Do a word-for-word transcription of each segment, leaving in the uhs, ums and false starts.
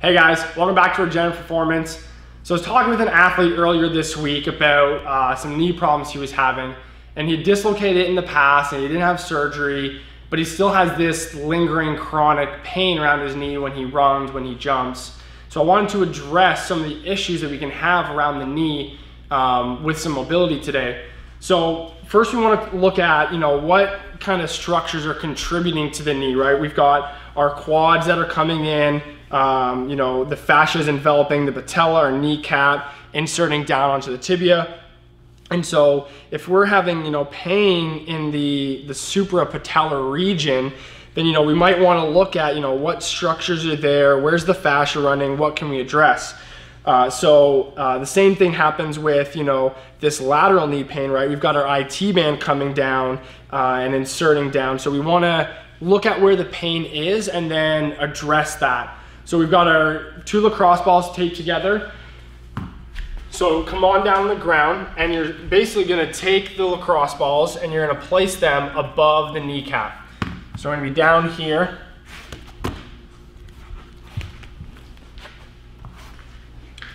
Hey guys, welcome back to Regenerative Performance. So I was talking with an athlete earlier this week about uh, some knee problems he was having, and he dislocated it in the past and he didn't have surgery, but he still has this lingering chronic pain around his knee when he runs, when he jumps. So I wanted to address some of the issues that we can have around the knee um, with some mobility today. So first we want to look at, you know, what kind of structures are contributing to the knee, right? We've got our quads that are coming in, um, you know, the fascia is enveloping the patella or kneecap, inserting down onto the tibia. And so if we're having, you know, pain in the, the suprapatellar region, then, you know, we might want to look at, you know, what structures are there, where's the fascia running, what can we address? Uh, so uh, the same thing happens with, you know, this lateral knee pain, right? We've got our I T band coming down uh, and inserting down. So we want to look at where the pain is and then address that. So we've got our two lacrosse balls taped together. So come on down on the ground, and you're basically going to take the lacrosse balls and you're going to place them above the kneecap. So we're going to be down here.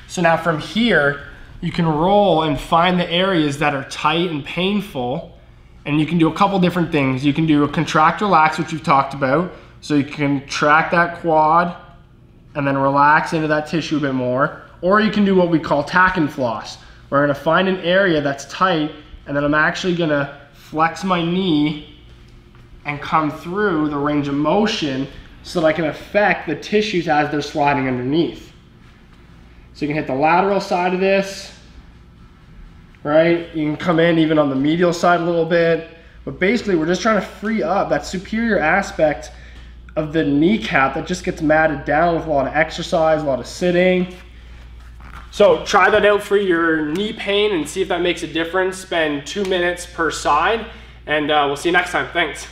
So now from here, you can roll and find the areas that are tight and painful, and you can do a couple different things. You can do a contract relax, which we've talked about. So you can contract that quad and then relax into that tissue a bit more. Or you can do what we call tack and floss. We're gonna find an area that's tight, and then I'm actually gonna flex my knee and come through the range of motion so that I can affect the tissues as they're sliding underneath. So you can hit the lateral side of this, right? You can come in even on the medial side a little bit, but basically we're just trying to free up that superior aspect of the kneecap that just gets matted down with a lot of exercise, a lot of sitting. So try that out for your knee pain and see if that makes a difference. Spend two minutes per side, and uh, we'll see you next time. Thanks.